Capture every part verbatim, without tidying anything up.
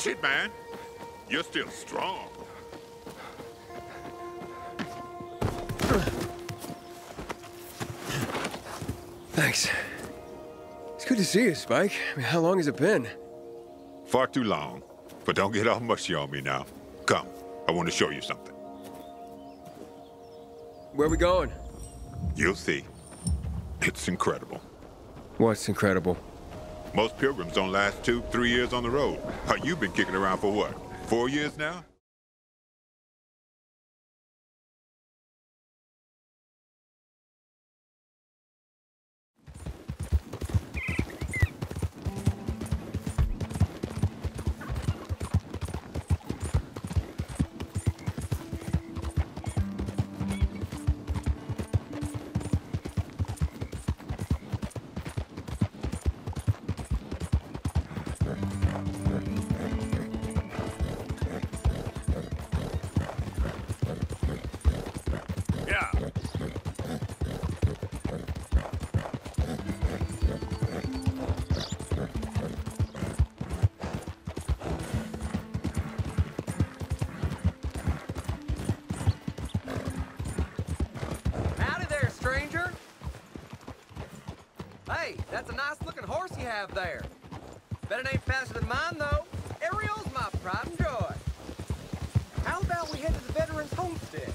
shit, man. You're still strong. Thanks. It's good to see you, Spike. I mean, how long has it been? Far too long. But don't get all mushy on me now. Come, I want to show you something. Where are we going? You'll see. It's incredible. What's incredible? Most pilgrims don't last two, three years on the road. How you been kicking around for what? Four years now? That's a nice-looking horse you have there. Bet it ain't faster than mine, though. Ariel's my pride and joy. How about we head to the Veterans Homestead?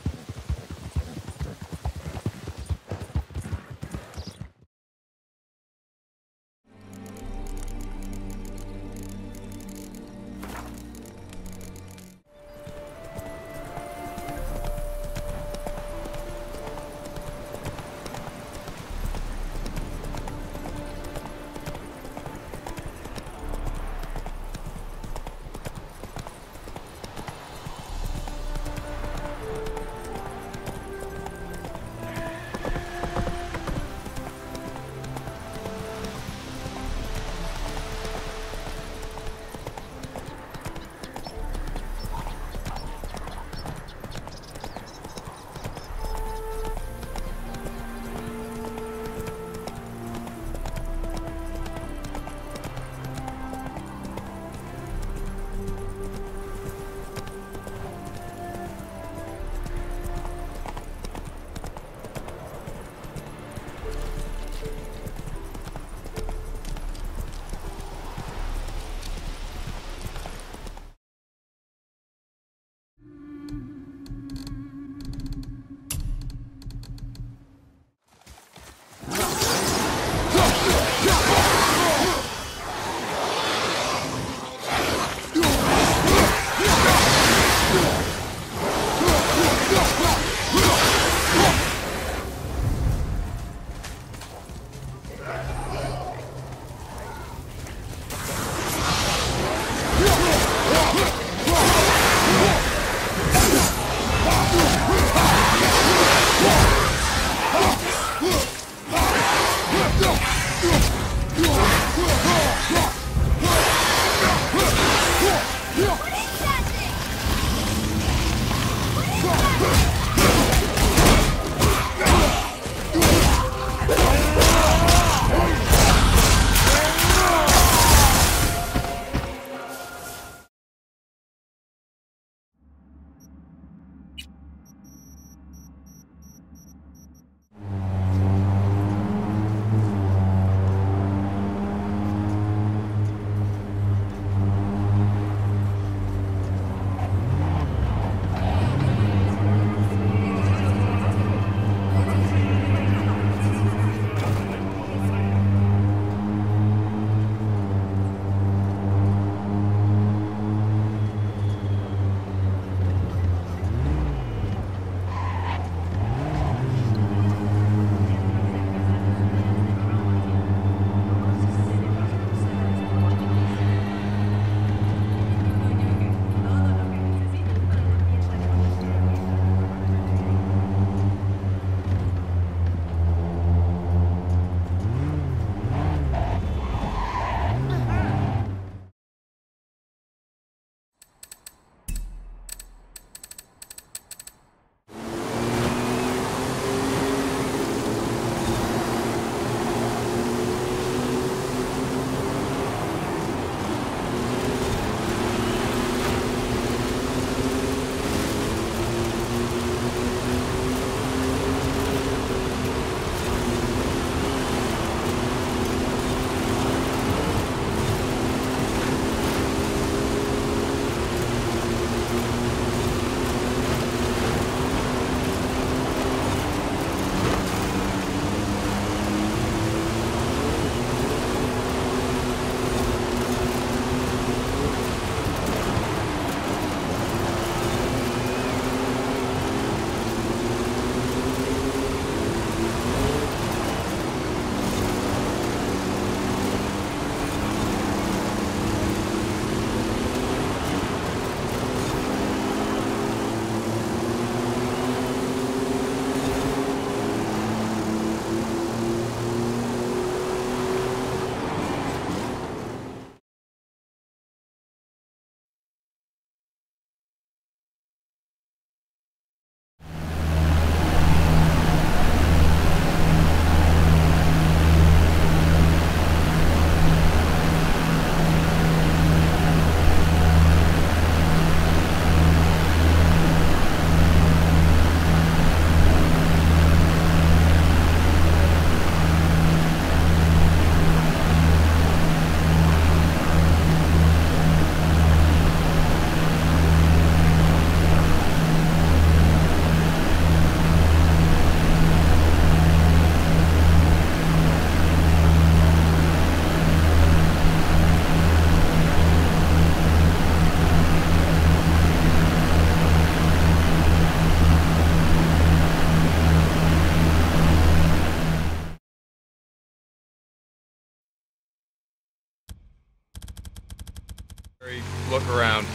look around.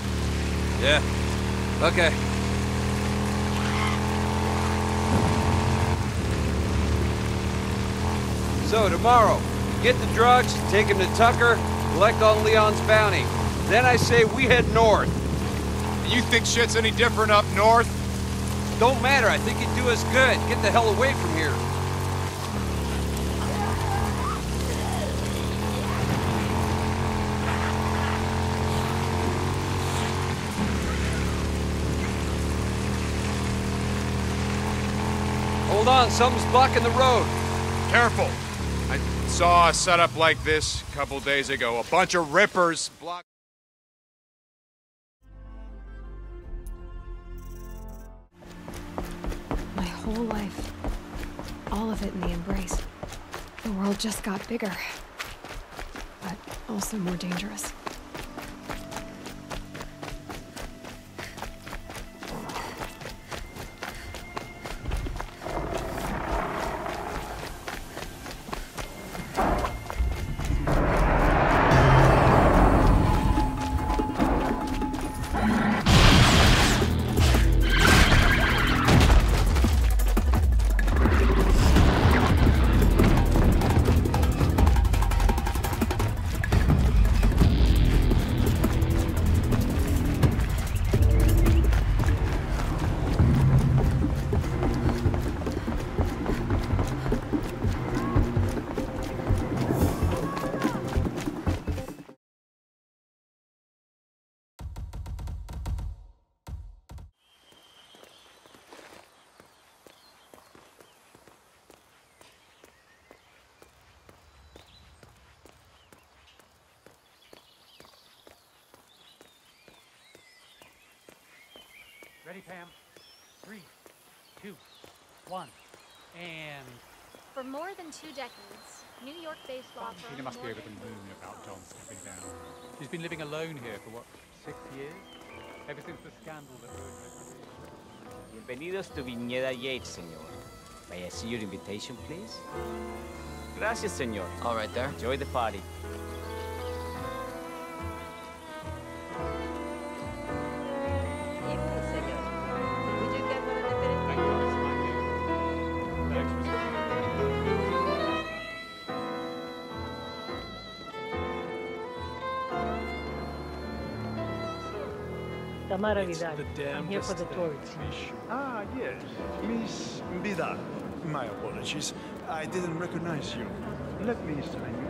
Yeah. Okay. So tomorrow, get the drugs, take him to Tucker, collect on Leon's bounty. Then I say we head north. You think shit's any different up north? Don't matter, I think you'd do us good. Get the hell away from here. Hold on, something's blocking the road. Careful. I saw a setup like this a couple days ago. A bunch of rippers blocked. My whole life, all of it in the embrace. The world just got bigger, but also more dangerous. Ready, Pam? Three, two, one, and... For more than two decades, New York-based law firm... She must be over the moon about John stepping down. She's been living alone here for, what, six years? Ever since the scandal that ruined her. Bienvenidos to Viñeda Yates, señor. May I see your invitation, please? Gracias, señor. All right, there. Enjoy the party. It's the I'm here for the tourists. Ah, yes. Miss Bida. My apologies. I didn't recognize you. Let me sign you.